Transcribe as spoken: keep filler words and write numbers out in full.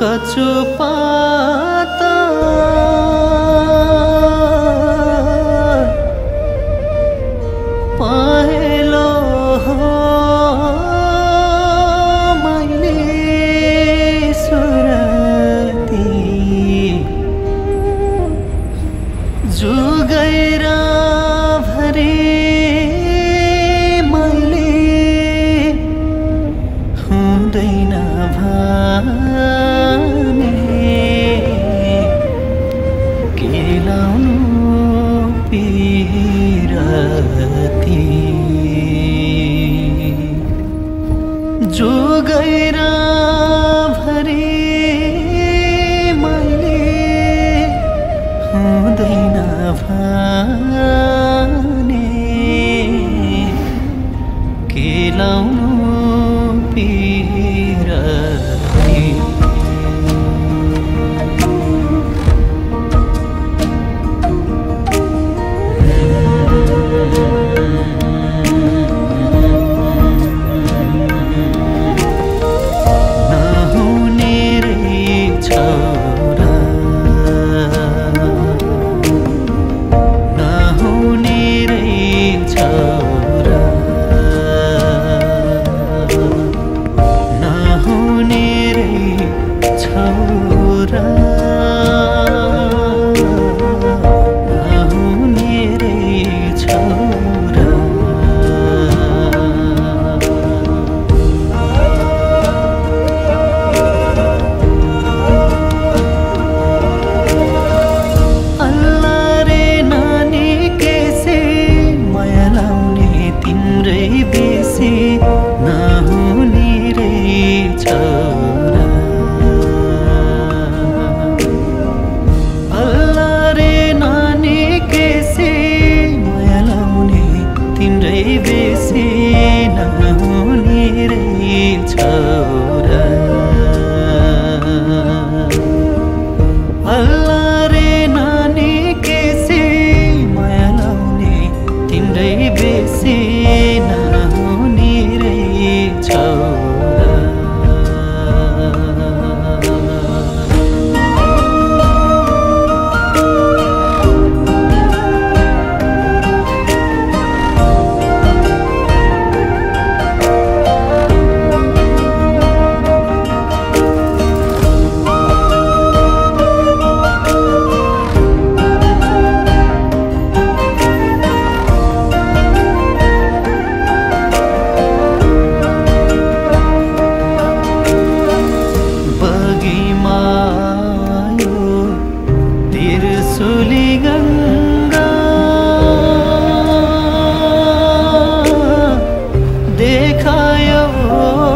কাঁচো পাতা পাইলো মাইনে সুরতি জুগাইরা ভরে पीरती जो गैरा भरे मैले हुँदैन भने के लाउनु पीरती देखा यो